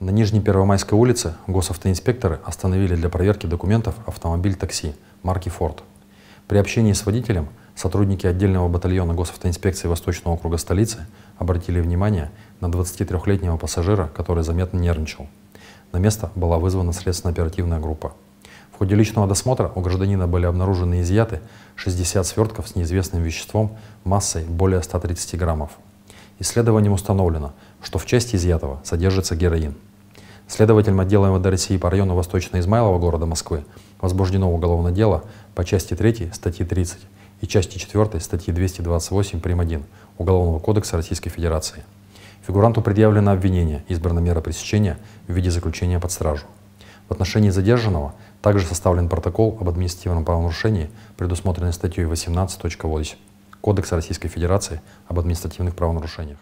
На Нижней Первомайской улице госавтоинспекторы остановили для проверки документов автомобиль-такси марки «Форд». При общении с водителем сотрудники отдельного батальона госавтоинспекции Восточного округа столицы обратили внимание на 23-летнего пассажира, который заметно нервничал. На место была вызвана следственно-оперативная группа. В ходе личного досмотра у гражданина были обнаружены и изъяты 60 свертков с неизвестным веществом массой более 130 граммов. Исследованием установлено, что в части изъятого содержится героин. Следователем отдела МВД России по району Восточно-Измайлова города Москвы возбуждено уголовное дело по части 3 статьи 30 и части 4 статьи 228 прим. 1 Уголовного кодекса Российской Федерации. Фигуранту предъявлено обвинение, избрана мера пресечения в виде заключения под стражу. В отношении задержанного также составлен протокол об административном правонарушении, предусмотренный статьей 18.8 Кодекса Российской Федерации об административных правонарушениях.